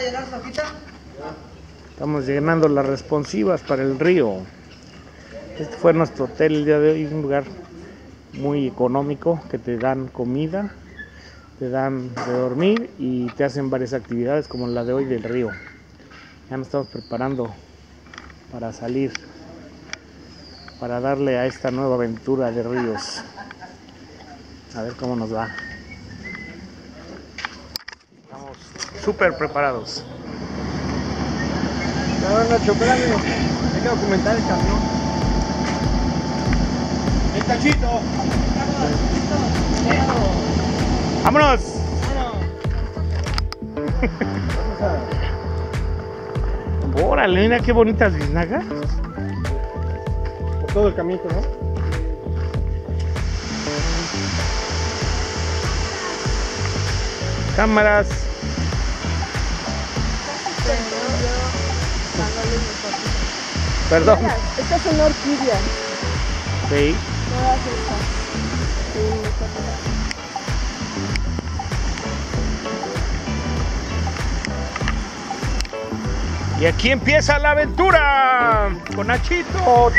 de llenar su hojita. Estamos llenando las responsivas para el río. Este fue nuestro hotel el día de hoy, un lugar muy económico que te dan comida, te dan de dormir y te hacen varias actividades como la de hoy del río. Ya nos estamos preparando para salir, para darle a esta nueva aventura de ríos. A ver cómo nos va. Estamos súper preparados. A ver, Nacho, espérame, hay que documentar el camión. El tachito. ¡Vámonos! ¡Vámonos! ¡Órale! Mira qué bonitas biznagas. Por todo el camino, ¿no? Cámaras. Perdón. Esta es una orquídea. Sí. Y aquí empieza la aventura con Nachito Tour.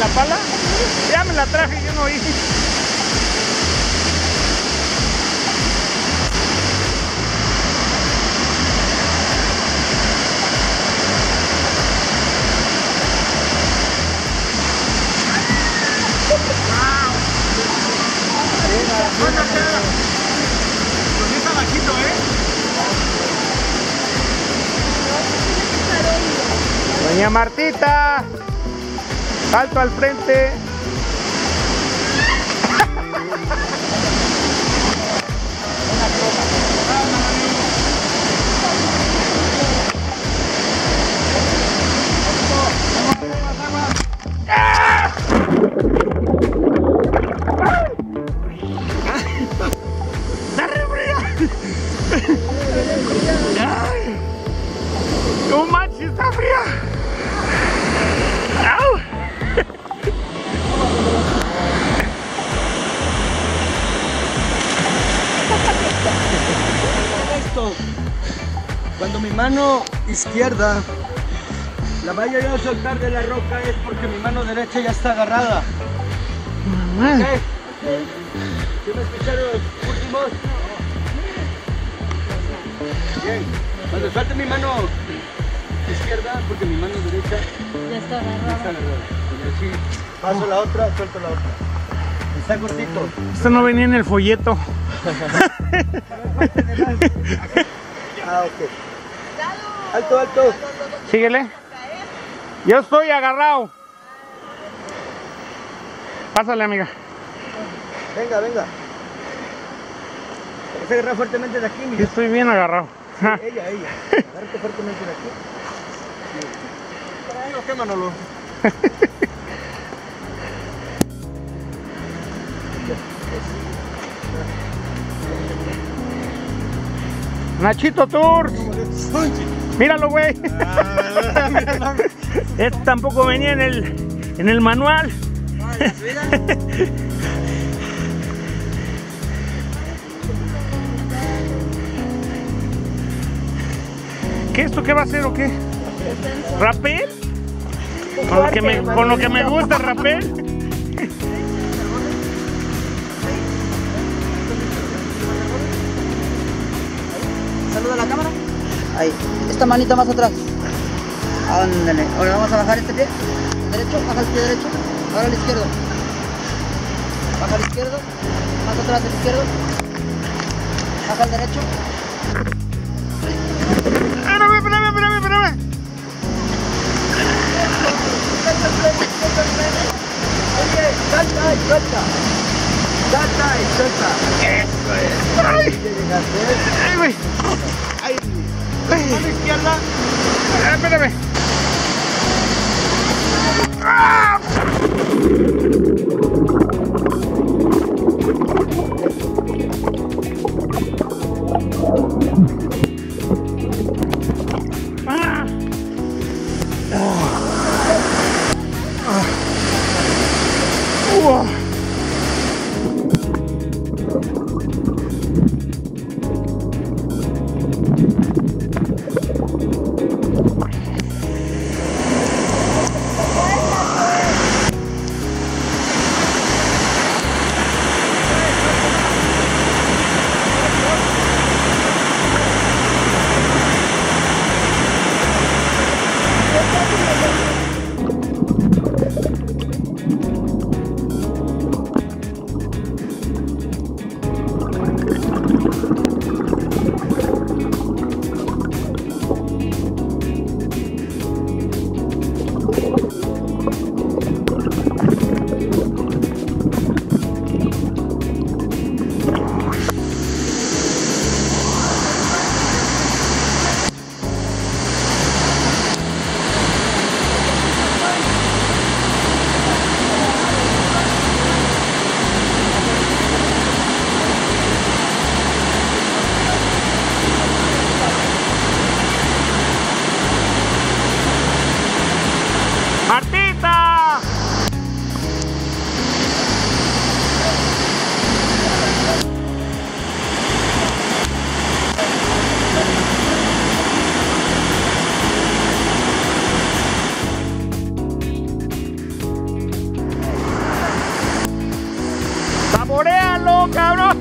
¿La pala? Ya me la traje, yo no hice. Comienza bajito, ¿eh? Doña Martita. Salto al frente. ¡No manches, está fría! Cuando mi mano izquierda la vaya yo a soltar de la roca es porque mi mano derecha ya está agarrada. Mamá. ¿Okay? ¿Sí me escucharon los últimos? Bien. Cuando suelte mi mano izquierda, porque mi mano derecha ya está agarrada. Y así paso la otra, suelto la otra. Está cortito. Esto no venía en el folleto. Ah, okay. Alto, alto. Síguele. Yo estoy agarrado. Pásale, amiga. Venga, venga. Se agarra fuertemente de aquí, mira. Yo estoy bien agarrado. Sí, ella. Agárrate fuertemente de aquí. Sí. No, qué Manolo. Nachito Tour, míralo, güey. Este tampoco venía en el manual. ¿Qué esto qué va a ser o qué? ¿Rapel? Con lo que me gusta el rapel. Saluda a la cámara. Ahí. Esta manita más atrás. Ándale. Ahora vamos a bajar este pie. Derecho, baja el pie derecho. Ahora al izquierdo. Baja al izquierdo. Más atrás del izquierdo. Baja al derecho. ¡Ah, no! ¡Espérame! Oye, salta y suelta. ¡Eso es! ¡Ay, güey! ¡Ay! ¡A la izquierda! ¡Espérame! ¡Ah! ¡Saborealo, cabrón!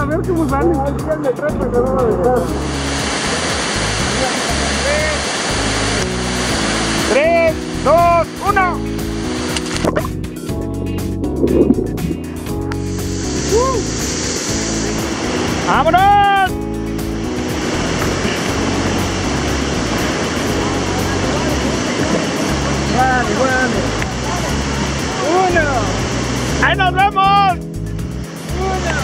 A ver cómo sale. ¡3, 2, 1! ¡Vámonos! ¡Uno! ¡Ahí nos vemos! ¡Uno!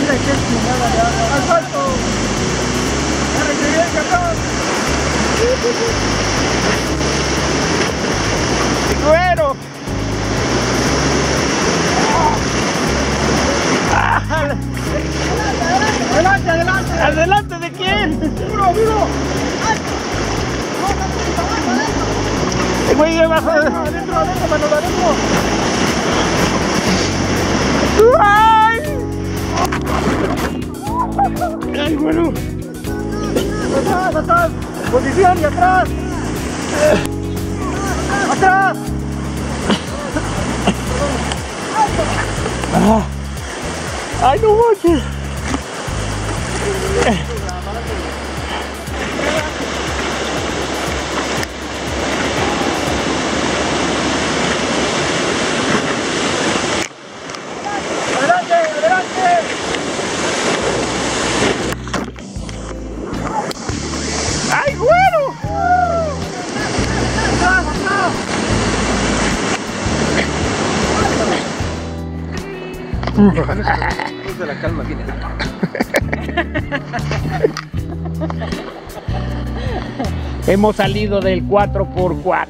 Mira que es chingada ya, al salto. ¡Me recibí el cartón! ¡Cuero! ¡Adelante, adelante! ¿Adelante de quién? ¡Duro, duro! ¡Ay! ¡Güey, ya vas adentro, adentro, mano, adentro! ¡Ay! Posición y atrás. Atrás. Ay, no manches. Después de la calma viene la calma. Hemos salido del 4x4.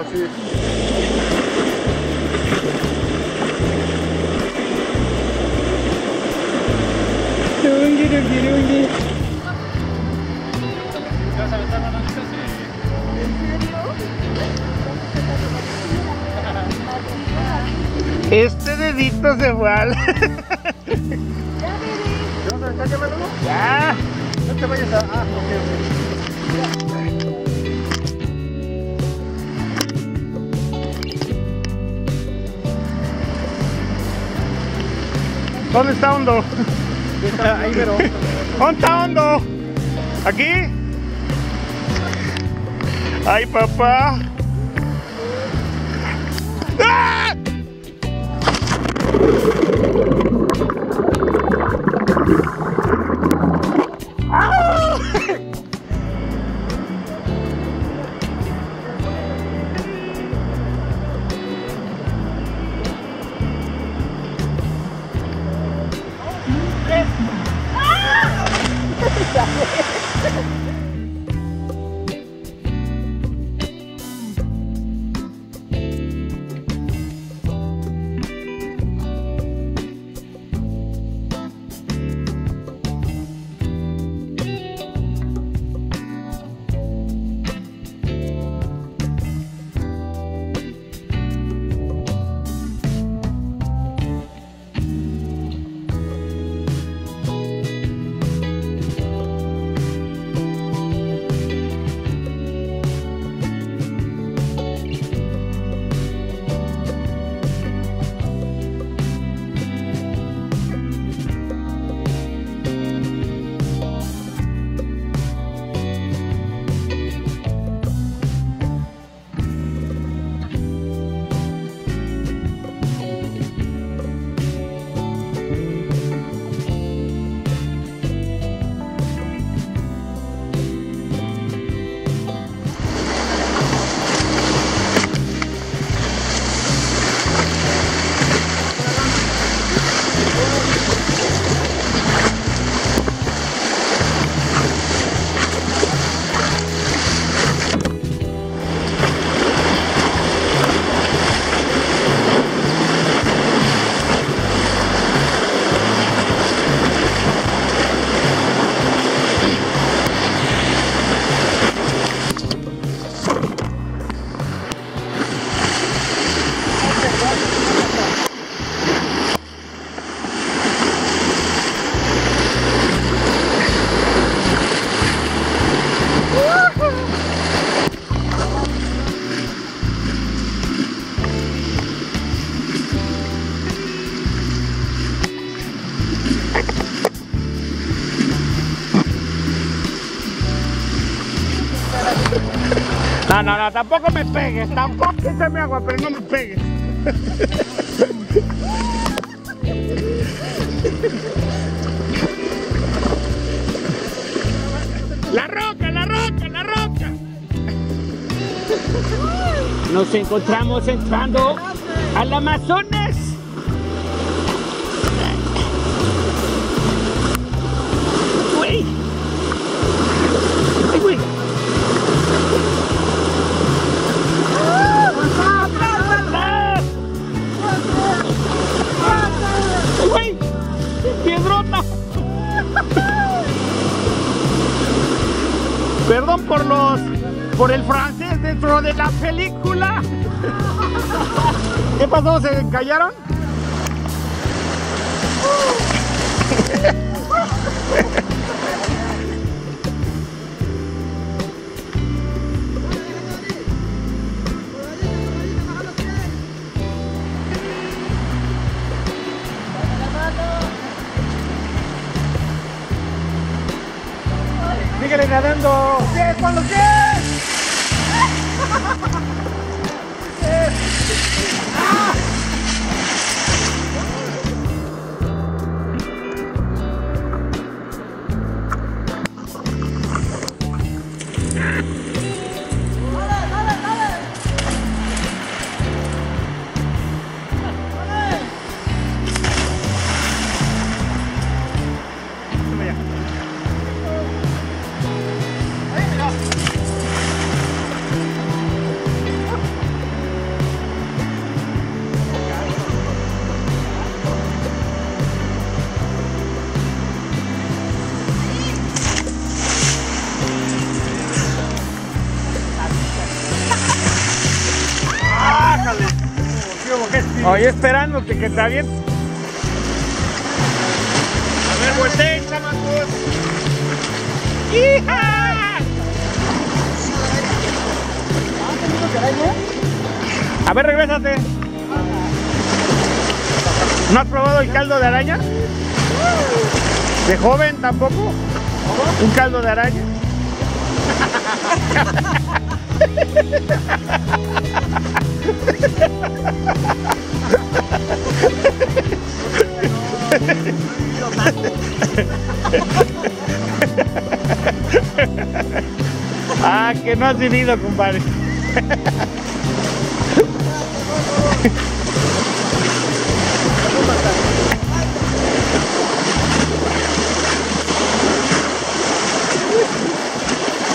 Así es. Este dedito se fue al... Ya, Viri. ¿Te vas a aventar quemándolo? Ya. No te vayas a... Ah, ok, ok. ¿Dónde está Hondo? Ahí, pero... ¿Dónde está Hondo? ¿Aquí? Ay, papá. ¡Ah! ¡Ah! No, no, no, tampoco me pegues, tampoco. Échame agua, pero no me pegues. La roca, la roca, la roca. Nos encontramos entrando al Amazonas. Uy. Ay, güey. Perdón por los, por el francés dentro de la película. ¿Qué pasó? ¿Se callaron? tigre nadando. ¡Bien, Juan Luis! Oye, esperándote, que está bien. A ver, volteen, chamacos. ¡Hija! A ver, regrésate. ¿No has probado el caldo de araña? ¿De joven tampoco? ¿Un caldo de araña? Ah, que no has vivido, compadre.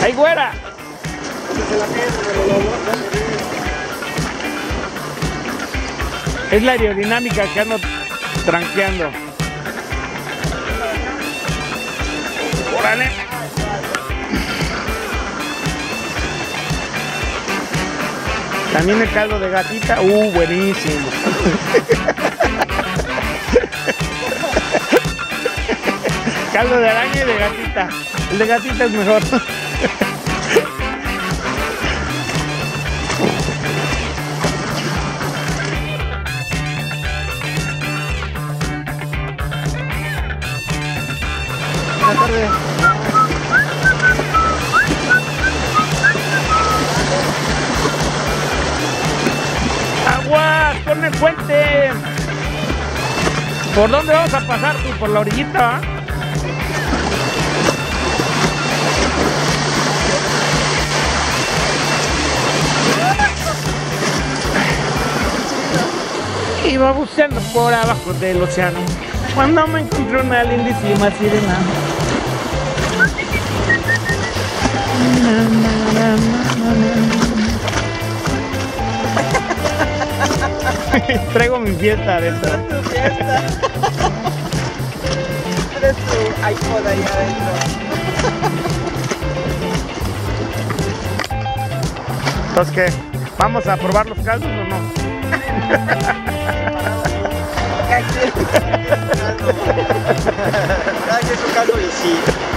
¡Ay, güera! Es la aerodinámica que ando tranqueando. ¡Órale! También el caldo de gatita. Buenísimo. Caldo de araña y de gatita. El de gatita es mejor. Buenas tardes. ¡Aguas! ¡Ponme el puente! ¿Por dónde vamos a pasar tú? ¿Por la orillita? Iba buceando por abajo del océano cuando me encontré una lindísima sirena. Traigo mi fiesta de esta. Tu fiesta. Eres tu iPod ahí adentro. Entonces, ¿qué? ¿Vamos a probar los caldos o no? Cada quien su caldo y sí.